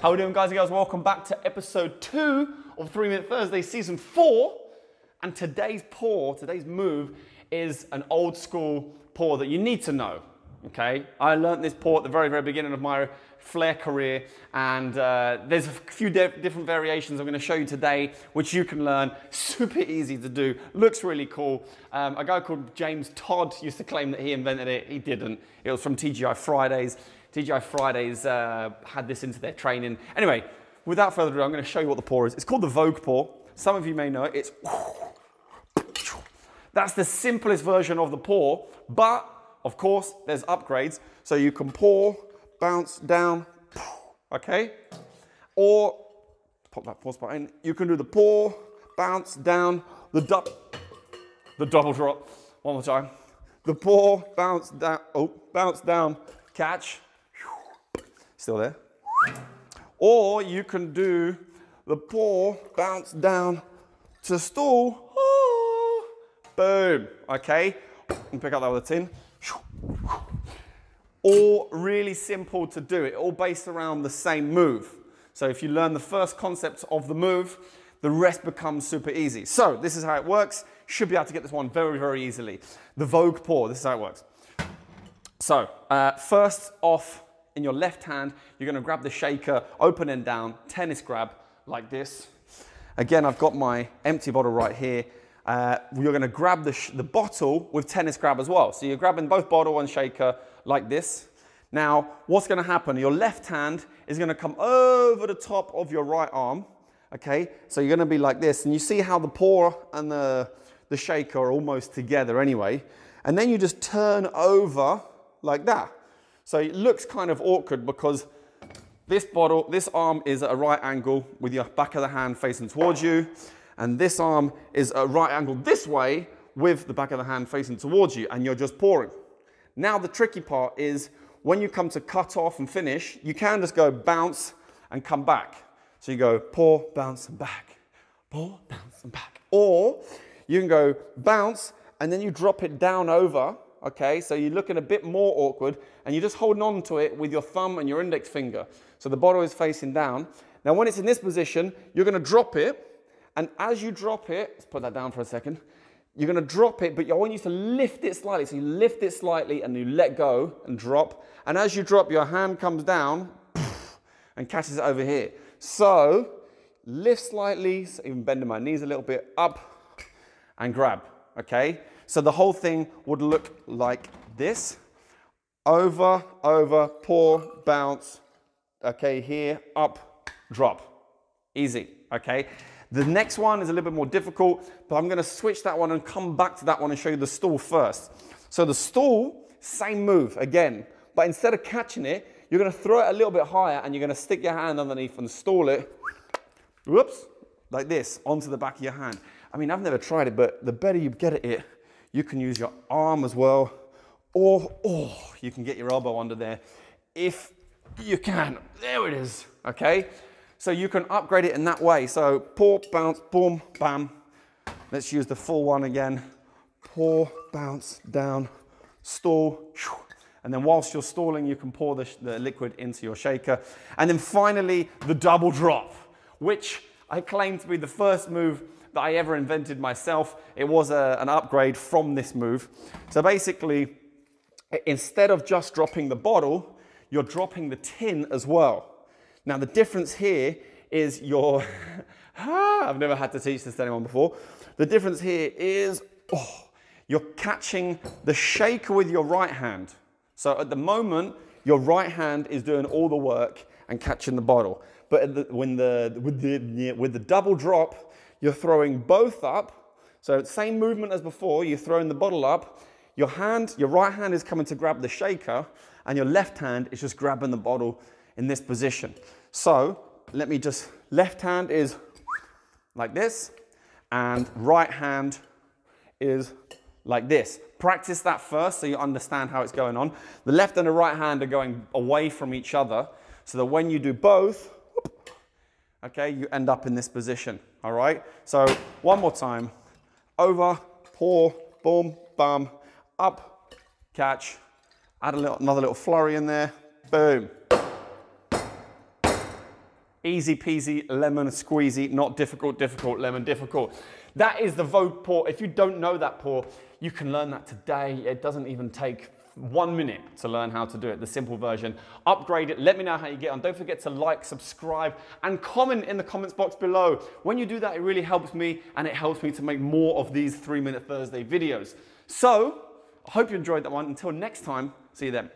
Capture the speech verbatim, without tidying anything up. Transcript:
How are we doing, guys and girls? Welcome back to episode two of Three Minute Thursday, season four. And today's pour, today's move, is an old school pour that you need to know. Okay, I learned this pour at the very, very beginning of my flair career, and uh, there's a few different variations I'm going to show you today, which you can learn. Super easy to do, looks really cool. Um, a guy called James Todd used to claim that he invented it. He didn't. It was from T G I Fridays. T G I Fridays uh, had this into their training. Anyway, without further ado, I'm going to show you what the pour is. It's called the Vogue Pour. Some of you may know it. It's that's the simplest version of the pour, but of course, there's upgrades, so you can pour, bounce down, okay? Or, pop that pause button, you can do the pour, bounce down, the du the double drop, one more time. The pour, bounce down, oh, bounce down, catch, still there. Or you can do the pour, bounce down, to stall, oh, boom, okay? And pick up that with a tin. All really simple to do, it all based around the same move. So if you learn the first concepts of the move, the rest becomes super easy. So this is how it works. Should be able to get this one very, very easily. The Vogue Pour, this is how it works. So uh, first off, in your left hand, you're gonna grab the shaker, open and down, tennis grab like this. Again, I've got my empty bottle right here. Uh, you're gonna grab the, sh the bottle with tennis grab as well. So you're grabbing both bottle and shaker like this. Now, what's gonna happen? Your left hand is gonna come over the top of your right arm, okay? So you're gonna be like this, and you see how the pour and the, the shaker are almost together anyway. And then you just turn over like that. So it looks kind of awkward because this bottle, this arm is at a right angle with your back of the hand facing towards you. And this arm is a right angle this way with the back of the hand facing towards you, and you're just pouring. Now the tricky part is when you come to cut off and finish, you can just go bounce and come back. So you go pour, bounce and back, pour, bounce and back. Or you can go bounce and then you drop it down over, okay? So you're looking a bit more awkward and you're just holding on to it with your thumb and your index finger. So the bottle is facing down. Now when it's in this position, you're gonna drop it. And as you drop it, let's put that down for a second, you're gonna drop it, but you want you to lift it slightly. So you lift it slightly and you let go and drop. And as you drop, your hand comes down and catches it over here. So lift slightly, so even bending my knees a little bit, up and grab, okay? So the whole thing would look like this. Over, over, pour, bounce, okay, here, up, drop. Easy, okay? The next one is a little bit more difficult, but I'm gonna switch that one and come back to that one and show you the stall first. So the stall, same move again, but instead of catching it, you're gonna throw it a little bit higher and you're gonna stick your hand underneath and stall it, whoops, like this, onto the back of your hand. I mean, I've never tried it, but the better you get at it, you can use your arm as well, or, or you can get your elbow under there, if you can. There it is, okay? So you can upgrade it in that way. So pour, bounce, boom, bam. Let's use the full one again. Pour, bounce, down, stall. And then whilst you're stalling, you can pour the, the liquid into your shaker. And then finally, the double drop, which I claim to be the first move that I ever invented myself. It was a, an upgrade from this move. So basically, instead of just dropping the bottle, you're dropping the tin as well. Now the difference here is your, I've never had to teach this to anyone before. The difference here is, oh, you're catching the shaker with your right hand. So at the moment, your right hand is doing all the work and catching the bottle. But at the, when the, with, the, with the double drop, you're throwing both up. So same movement as before, you're throwing the bottle up. Your hand, your right hand is coming to grab the shaker and your left hand is just grabbing the bottle in this position. So let me just, left hand is like this and right hand is like this. Practice that first so you understand how it's going on. The left and the right hand are going away from each other so that when you do both, okay, you end up in this position, all right? So one more time, over, pour, boom, bum, up, catch, add a little, another little flurry in there, Boom. Easy peasy, lemon squeezy, not difficult, difficult, lemon difficult. That is the Vogue pour. If you don't know that pour, you can learn that today. It doesn't even take one minute to learn how to do it, the simple version. Upgrade it, let me know how you get on. Don't forget to like, subscribe, and comment in the comments box below. When you do that, it really helps me, and it helps me to make more of these three minute Thursday videos. So, I hope you enjoyed that one. Until next time, see you then.